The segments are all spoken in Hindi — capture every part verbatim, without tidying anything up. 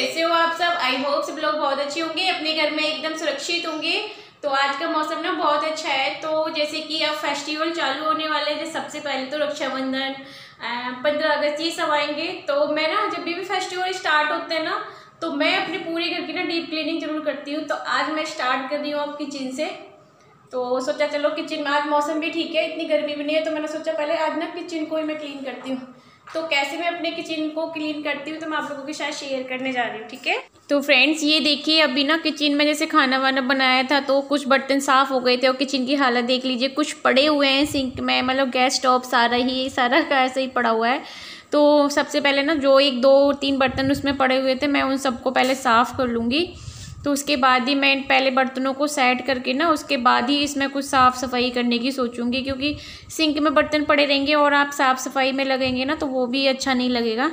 कैसे हो आप सब। आई होप सब लोग बहुत अच्छे होंगे, अपने घर में एकदम सुरक्षित होंगे। तो आज का मौसम ना बहुत अच्छा है। तो जैसे कि अब फेस्टिवल चालू होने वाले हैं, सबसे पहले तो रक्षाबंधन, पंद्रह अगस्त ये सब आएंगे। तो मैं ना जब भी भी फेस्टिवल स्टार्ट होते हैं ना तो मैं अपने पूरे घर की ना डीप क्लीनिंग जरूर करती हूँ। तो आज मैं स्टार्ट कर रही हूँ अब किचन से। तो सोचा चलो किचन में, आज मौसम भी ठीक है, इतनी गर्मी भी नहीं है, तो मैंने सोचा पहले आज ना किचन को ही मैं क्लीन करती हूँ। तो कैसे मैं अपने किचन को क्लीन करती हूँ तो मैं आप लोगों के साथ शेयर करने जा रही हूँ, ठीक है। तो फ्रेंड्स ये देखिए, अभी ना किचन में जैसे खाना वाना बनाया था तो कुछ बर्तन साफ़ हो गए थे और किचन की हालत देख लीजिए, कुछ पड़े हुए हैं सिंक में, मतलब गैस स्टॉप सारा ही सारा का ऐसे ही पड़ा हुआ है। तो सबसे पहले ना जो एक दो तीन बर्तन उसमें पड़े हुए थे मैं उन सबको पहले साफ़ कर लूँगी। तो उसके बाद ही मैं पहले बर्तनों को सेट करके ना उसके बाद ही इसमें कुछ साफ़ सफाई करने की सोचूंगी, क्योंकि सिंक में बर्तन पड़े रहेंगे और आप साफ़ सफाई में लगेंगे ना तो वो भी अच्छा नहीं लगेगा।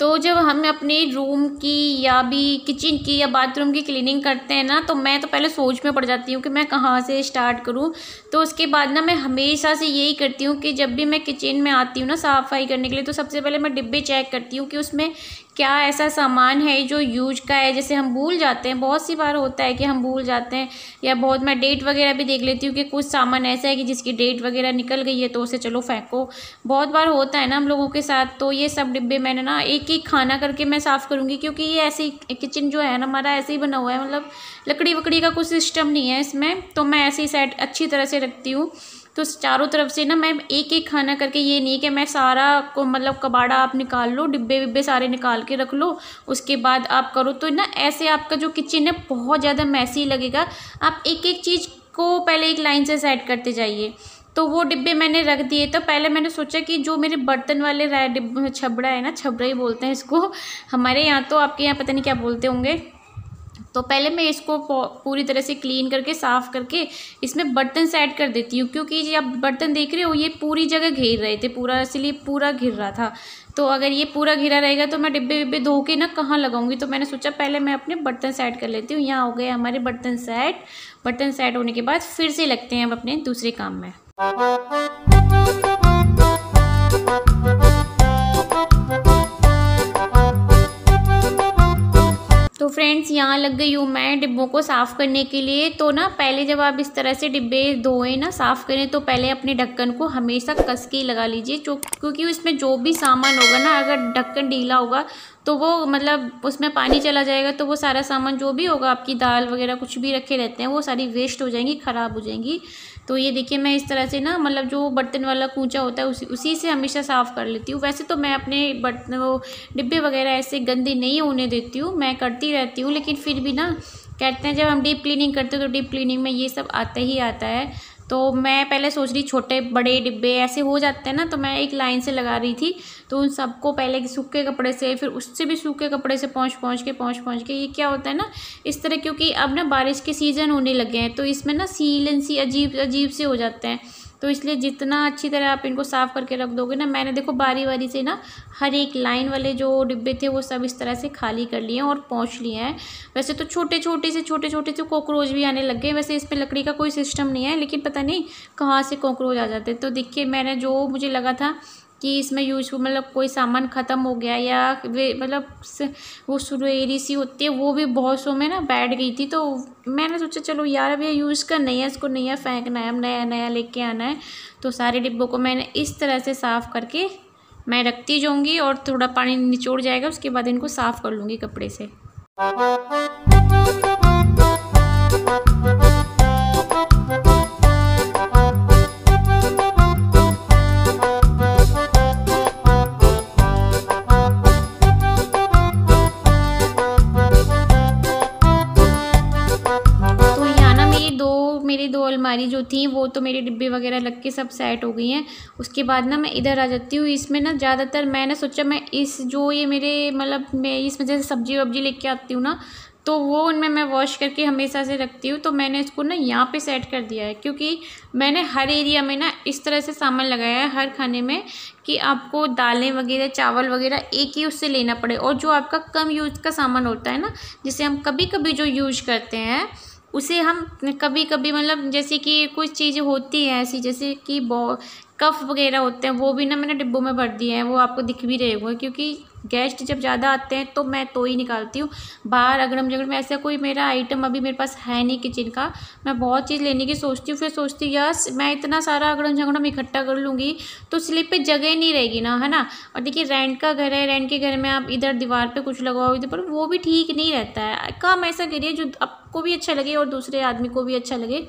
तो जब हम अपने रूम की या भी किचन की या बाथरूम की क्लीनिंग करते हैं ना तो मैं तो पहले सोच में पड़ जाती हूँ कि मैं कहाँ से स्टार्ट करूँ। तो उसके बाद ना मैं हमेशा से यही करती हूँ कि जब भी मैं किचन में आती हूँ ना साफ़ सफाई करने के लिए तो सबसे पहले मैं डिब्बे चेक करती हूँ कि उसमें क्या ऐसा सामान है जो यूज का है। जैसे हम भूल जाते हैं, बहुत सी बार होता है कि हम भूल जाते हैं, या बहुत मैं डेट वगैरह भी देख लेती हूँ कि कुछ सामान ऐसा है कि जिसकी डेट वगैरह निकल गई है तो उसे चलो फेंको, बहुत बार होता है ना हम लोगों के साथ। तो ये सब डिब्बे मैंने ना एक एक खाना करके मैं साफ़ करूँगी, क्योंकि ये ऐसे ही किचन जो है ना हमारा ऐसे ही बना हुआ है, मतलब लकड़ी वकड़ी का कुछ सिस्टम नहीं है इसमें। तो मैं ऐसे ही सेट अच्छी तरह से रखती हूँ। तो चारों तरफ से ना मैं एक एक खाना करके, ये नहीं कि मैं सारा को मतलब कबाड़ा आप निकाल लो, डिब्बे विब्बे सारे निकाल के रख लो उसके बाद आप करो, तो ना ऐसे आपका जो किचन है बहुत ज़्यादा मैसी लगेगा। आप एक एक चीज़ को पहले एक लाइन से सेट करते जाइए। तो वो डिब्बे मैंने रख दिए। तो पहले मैंने सोचा कि जो मेरे बर्तन वाले राय डिब्बे छबड़ा है ना, छबड़ा ही बोलते हैं इसको हमारे यहाँ, तो आपके यहाँ पता नहीं क्या बोलते होंगे। तो पहले मैं इसको पूरी तरह से क्लीन करके साफ़ करके इसमें बर्तन सेट कर देती हूँ, क्योंकि ये आप बर्तन देख रहे हो ये पूरी जगह घेर रहे थे पूरा, इसलिए पूरा घिर रहा था। तो अगर ये पूरा घिरा रहेगा तो मैं डिब्बे डिब्बे धो के ना कहाँ लगाऊंगी। तो मैंने सोचा पहले मैं अपने बर्तन सेट कर लेती हूँ। यहाँ हो गए हमारे बर्तन सेट। बर्तन सेट होने के बाद फिर से लगते हैं हम अपने दूसरे काम में। तो फ्रेंड्स यहाँ लग गई हूँ मैं डिब्बों को साफ़ करने के लिए। तो ना पहले जब आप इस तरह से डिब्बे धोएं ना साफ़ करें तो पहले अपने ढक्कन को हमेशा कस के लगा लीजिए, क्योंकि इसमें जो भी सामान होगा ना, अगर ढक्कन ढीला होगा तो वो मतलब उसमें पानी चला जाएगा, तो वो सारा सामान जो भी होगा, आपकी दाल वगैरह कुछ भी रखे रहते हैं, वो सारी वेस्ट हो जाएंगी, ख़राब हो जाएंगी। तो ये देखिए मैं इस तरह से ना मतलब जो बर्तन वाला कूंचा होता है उसी उसी से हमेशा साफ़ कर लेती हूँ। वैसे तो मैं अपने बर्तन वो डिब्बे वगैरह ऐसे गंदे नहीं होने देती हूँ, मैं करती रहती हूँ, लेकिन फिर भी ना कहते हैं जब हम डीप क्लीनिंग करते हैं तो डीप क्लीनिंग में ये सब आता ही आता है। तो मैं पहले सोच रही छोटे बड़े डिब्बे ऐसे हो जाते हैं ना, तो मैं एक लाइन से लगा रही थी। तो उन सबको पहले सूखे कपड़े से, फिर उससे भी सूखे कपड़े से पहुँच पहुँच के पहुँच पहुँच के ये क्या होता है ना इस तरह, क्योंकि अब ना बारिश के सीज़न होने लगे हैं तो इसमें ना सीलन सी अजीब अजीब से हो जाते हैं। तो इसलिए जितना अच्छी तरह आप इनको साफ़ करके रख दोगे ना, मैंने देखो बारी बारी से ना हर एक लाइन वाले जो डिब्बे थे वो सब इस तरह से खाली कर लिए हैं और पोंछ लिए हैं। वैसे तो छोटे छोटे से छोटे छोटे से कॉकरोच भी आने लग गए। वैसे इस पर लकड़ी का कोई सिस्टम नहीं है, लेकिन पता नहीं कहाँ से कॉकरोच आ जाते। तो देखिए मैंने जो मुझे लगा था कि इसमें यूज मतलब कोई सामान ख़त्म हो गया या वे मतलब वो सुरेरी सी होती है, वो भी बहुत सौ में ना बैठ गई थी। तो मैंने सोचा चलो यार अब ये यूज़ करना है, इसको नया फेंकना है, अब नया नया लेके आना है। तो सारे डिब्बों को मैंने इस तरह से साफ़ करके मैं रखती जाऊँगी और थोड़ा पानी निचोड़ जाएगा, उसके बाद इनको साफ़ कर लूँगी कपड़े से। अलमारी जो थी वो तो मेरे डिब्बे वगैरह लग के सब सेट हो गई हैं। उसके बाद ना मैं इधर आ जाती हूँ। इसमें ना ज़्यादातर मैंने सोचा मैं इस जो ये मेरे मतलब मैं इसमें जैसे सब्जी वब्जी लेके आती हूँ ना तो वो उनमें मैं वॉश करके हमेशा से रखती हूँ। तो मैंने इसको ना यहाँ पे सेट कर दिया है, क्योंकि मैंने हर एरिया में ना इस तरह से सामान लगाया है हर खाने में कि आपको दालें वगैरह चावल वगैरह एक ही उससे लेना पड़े, और जो आपका कम यूज़ का सामान होता है ना जिसे हम कभी कभी जो यूज करते हैं उसे हम कभी कभी मतलब जैसे कि कुछ चीज़ होती है ऐसी, जैसे कि बॉ कफ वगैरह होते हैं, वो भी ना मैंने डिब्बों में भर दिए हैं, वो आपको दिख भी रहे होंगे, क्योंकि गेस्ट जब ज़्यादा आते हैं तो मैं तो ही निकालती हूँ बाहर अगड़म जगड़ में। ऐसा कोई मेरा आइटम अभी मेरे पास है नहीं किचन का, मैं बहुत चीज़ लेने की सोचती हूँ, फिर सोचती हूँ यार मैं इतना सारा अगड़म झगड़म इकट्ठा कर लूँगी तो स्लिप पे जगह नहीं रहेगी ना, है ना। और देखिए रेंट का घर है, रेंट के घर में आप इधर दीवार पर कुछ लगवाओ इधर, पर वो भी ठीक नहीं रहता है। काम ऐसा करिए जो आपको भी अच्छा लगे और दूसरे आदमी को भी अच्छा लगे।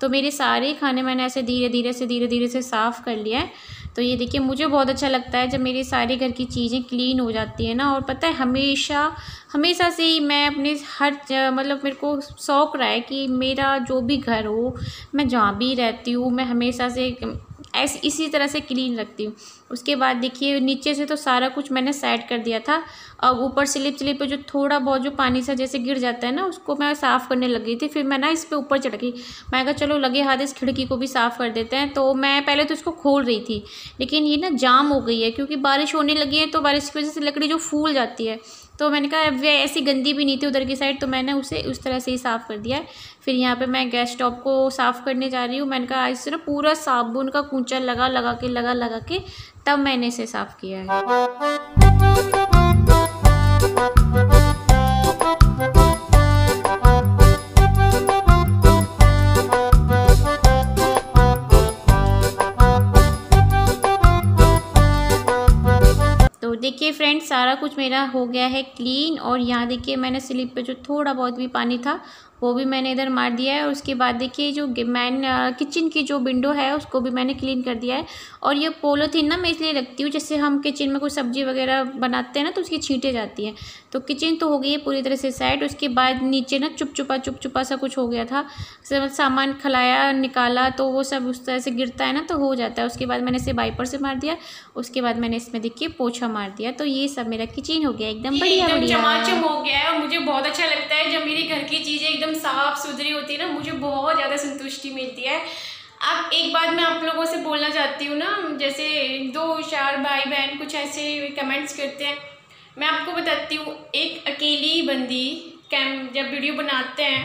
तो मेरे सारे खाने मैंने ऐसे धीरे धीरे से धीरे धीरे से साफ़ कर लिया है। तो ये देखिए मुझे बहुत अच्छा लगता है जब मेरे सारे घर की चीज़ें क्लीन हो जाती है ना। और पता है हमेशा हमेशा से ही मैं अपने हर मतलब मेरे को शौक़ रहा है कि मेरा जो भी घर हो, मैं जहाँ भी रहती हूँ, मैं हमेशा से ऐसे इसी तरह से क्लीन रखती हूँ। उसके बाद देखिए नीचे से तो सारा कुछ मैंने सेट कर दिया था, और ऊपर स्लिप स्लिप पे जो थोड़ा बहुत जो पानी सा जैसे गिर जाता है ना, उसको मैं साफ़ करने लग गई थी। फिर मैं ना इस पे ऊपर चढ़ गई, मैं कहा चलो लगे हाथ इस खिड़की को भी साफ़ कर देते हैं। तो मैं पहले तो इसको खोल रही थी, लेकिन ये ना जाम हो गई है क्योंकि बारिश होने लगी है, तो बारिश की वजह से लकड़ी जो फूल जाती है। तो मैंने कहा वे ऐसी गंदी भी नहीं थी उधर की साइड, तो मैंने उसे उस तरह से ही साफ़ कर दिया है। फिर यहाँ पे मैं गैस स्टॉप को साफ़ करने जा रही हूँ। मैंने कहा इससे ना पूरा साबुन का कूंचा लगा लगा के लगा लगा के तब मैंने इसे साफ़ किया है। देखिए फ्रेंड्स सारा कुछ मेरा हो गया है क्लीन, और यहाँ देखिए मैंने स्लिप पे जो थोड़ा बहुत भी पानी था वो भी मैंने इधर मार दिया है। और उसके बाद देखिए जो मैन किचन की जो विंडो है उसको भी मैंने क्लीन कर दिया है। और ये पॉलीथीन ना मैं इसलिए रखती हूँ, जैसे हम किचन में कुछ सब्ज़ी वगैरह बनाते हैं ना तो उसकी छींटे जाती हैं। तो किचन तो हो गई है पूरी तरह से सेट। उसके बाद नीचे ना चुप चुपा चुप चुपा सा कुछ हो गया था, सब सामान खलाया निकाला तो वो सब उस तरह से गिरता है ना तो हो जाता है। उसके बाद मैंने इसे वाइपर से मार दिया, उसके बाद मैंने इसमें देखिए पोछा मार दिया। तो ये सब मेरा किचन हो गया एकदम बढ़िया चमाचम हो गया है। और मुझे बहुत अच्छा लगता है जब मेरे घर की चीज़ें एकदम साफ सुथरी होती है ना, मुझे बहुत ज़्यादा संतुष्टि मिलती है। अब एक बात मैं आप लोगों से बोलना चाहती हूँ ना, जैसे दो चार भाई बहन कुछ ऐसे कमेंट्स करते हैं, मैं आपको बताती हूँ। एक अकेली बंदी कैम जब वीडियो बनाते हैं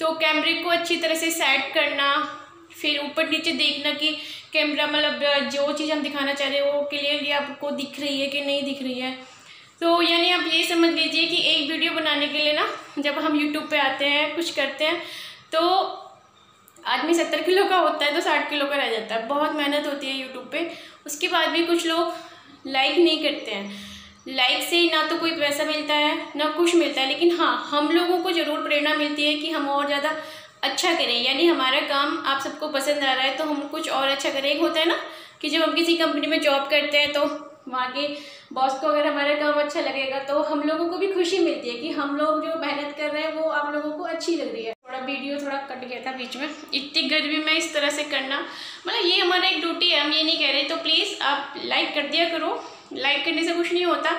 तो कैमरे को अच्छी तरह से सेट करना, फिर ऊपर नीचे देखना कि कैमरा मतलब जो चीज़ हम दिखाना चाह रहे हैं वो क्लियरली आपको दिख रही है कि नहीं दिख रही है। तो यानी आप ये समझ लीजिए कि एक वीडियो बनाने के लिए ना जब हम YouTube पे आते हैं कुछ करते हैं तो आदमी सत्तर किलो का होता है तो साठ किलो का रह जाता है, बहुत मेहनत होती है YouTube पे। उसके बाद भी कुछ लोग लाइक नहीं करते हैं, लाइक से ही ना तो कोई पैसा मिलता है ना कुछ मिलता है, लेकिन हाँ हम लोगों को ज़रूर प्रेरणा मिलती है कि हम और ज़्यादा अच्छा करें। यानी हमारा काम आप सबको पसंद आ रहा है तो हम कुछ और अच्छा करें। एक होता है ना कि जब हम किसी कंपनी में जॉब करते हैं तो वहाँ के बॉस को अगर हमारा काम अच्छा लगेगा तो हम लोगों को भी खुशी मिलती है कि हम लोग जो मेहनत कर रहे हैं वो आप लोगों को अच्छी लग रही है। थोड़ा वीडियो थोड़ा कट गया था बीच में, इतनी गर्मी में इस तरह से करना मतलब ये हमारा एक ड्यूटी है, हम ये नहीं कह रहे। तो प्लीज़ आप लाइक कर दिया करो, लाइक करने से कुछ नहीं होता।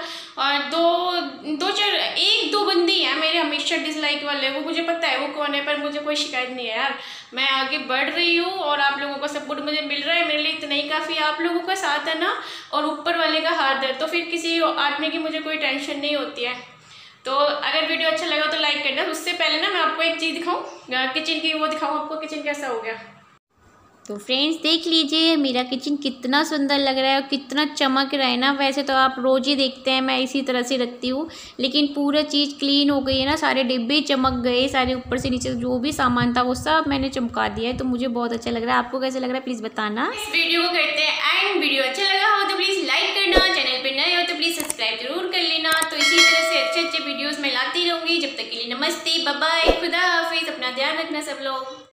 और दो दो चार एक दो बंदी है मेरे हमेशा डिसलाइक वाले, वो मुझे पता है वो कौन है, पर मुझे कोई शिकायत नहीं है यार, मैं आगे बढ़ रही हूँ और आप लोगों का सपोर्ट मुझे मिल रहा है, मेरे लिए इतना ही काफ़ी है। आप लोगों का साथ है ना और ऊपर वाले का हाथ है, तो फिर किसी आदमी की मुझे कोई टेंशन नहीं होती है। तो अगर वीडियो अच्छा लगा तो लाइक करना। उससे पहले ना मैं आपको एक चीज़ दिखाऊँ किचन की, वो दिखाऊँ आपको किचन कैसा हो गया। तो फ्रेंड्स देख लीजिए मेरा किचन कितना सुंदर लग रहा है और कितना चमक रहा है ना। वैसे तो आप रोज़ ही देखते हैं मैं इसी तरह से रखती हूँ, लेकिन पूरा चीज़ क्लीन हो गई है ना, सारे डिब्बे चमक गए, सारे ऊपर से नीचे जो भी सामान था वो सब मैंने चमका दिया है। तो मुझे बहुत अच्छा लग रहा है, आपको कैसे लग रहा है प्लीज़ बताना। इस वीडियो को करते हैं एंड, वीडियो अच्छा लगा हो तो प्लीज़ लाइक करना, चैनल पर नए हो तो प्लीज़ सब्सक्राइब जरूर कर लेना। तो इसी तरह से अच्छे अच्छे वीडियोज़ मैं लाती रहूँगी। जब तक के लिए नमस्ते, बाय बाय, खुदा हाफिज़, अपना ध्यान रखना सब लोग।